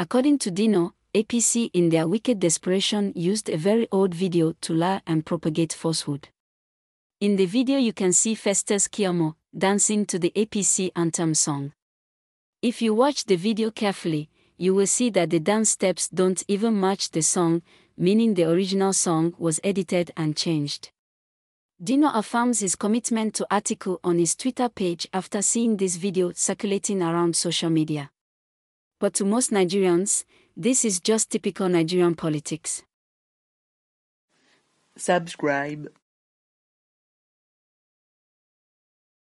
According to Dino, APC in their wicked desperation used a very old video to lie and propagate falsehood. In the video you can see Festus Keyamo dancing to the APC anthem song. If you watch the video carefully, you will see that the dance steps don't even match the song, meaning the original song was edited and changed. Dino affirms his commitment to article on his Twitter page after seeing this video circulating around social media. But to most Nigerians, this is just typical Nigerian politics. Subscribe.